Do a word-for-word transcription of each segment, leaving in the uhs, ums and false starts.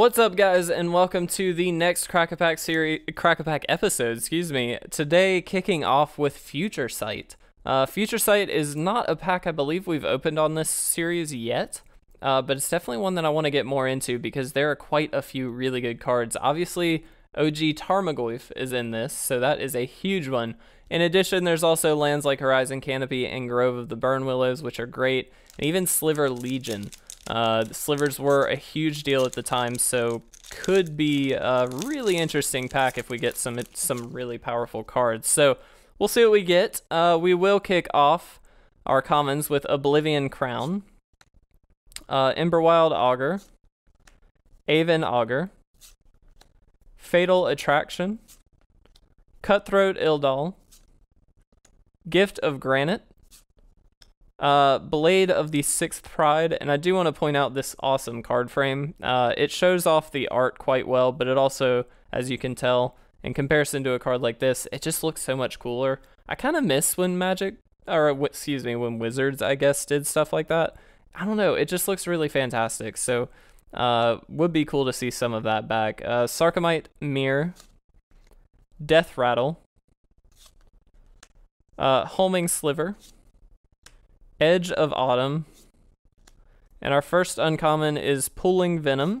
What's up, guys, and welcome to the next Crack-A-Pack series, Crack-A-Pack episode, excuse me. Today, kicking off with Future Sight. Uh, Future Sight is not a pack I believe we've opened on this series yet, uh, but it's definitely one that I want to get more into because there are quite a few really good cards. Obviously, O G Tarmogoyf is in this, so that is a huge one. In addition, there's also lands like Horizon Canopy and Grove of the Burnwillows, which are great, and even Sliver Legion. Uh, the slivers were a huge deal at the time, so could be a really interesting pack if we get some some really powerful cards. So we'll see what we get. Uh, we will kick off our commons with Oblivion Crown, uh, Emberwild Augur, Aven Augur, Fatal Attraction, Cutthroat Ildal, Gift of Granite, Uh, Blade of the Sixth Pride, and I do want to point out this awesome card frame. Uh, it shows off the art quite well, but it also, as you can tell, in comparison to a card like this, it just looks so much cooler. I kind of miss when Magic, or excuse me, when Wizards, I guess, did stuff like that. I don't know, it just looks really fantastic, so uh, would be cool to see some of that back. Uh, Sarcomite Mirror, Death Rattle, uh, Homing Sliver, Edge of Autumn, and our first uncommon is Pooling Venom.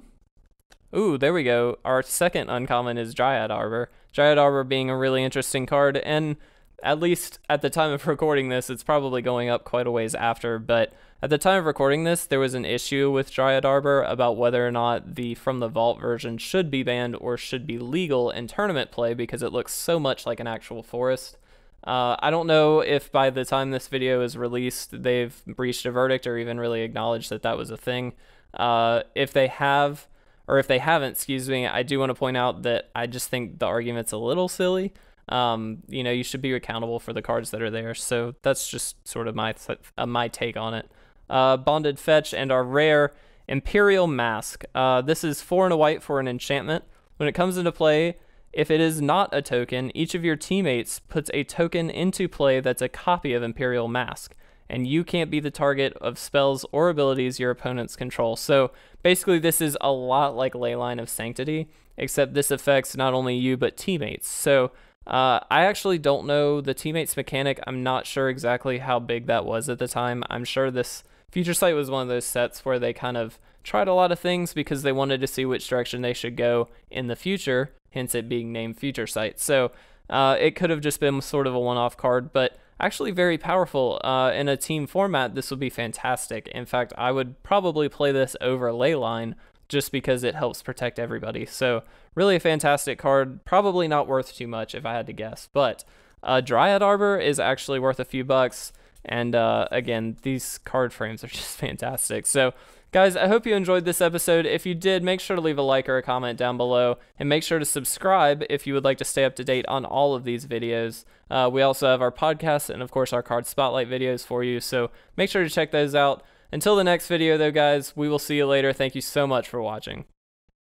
Ooh, there we go. Our second uncommon is Dryad Arbor. Dryad Arbor being a really interesting card, and at least at the time of recording this, it's probably going up quite a ways after, but at the time of recording this, there was an issue with Dryad Arbor about whether or not the From the Vault version should be banned or should be legal in tournament play because it looks so much like an actual forest. Uh, I don't know if by the time this video is released, they've reached a verdict or even really acknowledged that that was a thing. Uh, if they have, or if they haven't, excuse me, I do want to point out that I just think the argument's a little silly. Um, you know, you should be accountable for the cards that are there. So that's just sort of my uh, my take on it. Uh, Bonded Fetch and our rare Imperial Mask. Uh, this is four and a white for an enchantment. When it comes into play, if it is not a token, each of your teammates puts a token into play that's a copy of Imperial Mask, and you can't be the target of spells or abilities your opponents control. So basically this is a lot like Leyline of Sanctity, except this affects not only you but teammates. So uh, I actually don't know the teammates mechanic. I'm not sure exactly how big that was at the time. I'm sure this Future Sight was one of those sets where they kind of tried a lot of things because they wanted to see which direction they should go in the future, hence it being named Future Sight. So uh, it could have just been sort of a one-off card, but actually very powerful. Uh, in a team format, this would be fantastic. In fact, I would probably play this over Leyline just because it helps protect everybody. So really a fantastic card, probably not worth too much if I had to guess, but uh, Dryad Arbor is actually worth a few bucks. And uh, again, these card frames are just fantastic. So guys, I hope you enjoyed this episode. If you did, make sure to leave a like or a comment down below, and make sure to subscribe if you would like to stay up to date on all of these videos. Uh, we also have our podcast and of course our card spotlight videos for you, so make sure to check those out. Until the next video though, guys, we will see you later. Thank you so much for watching.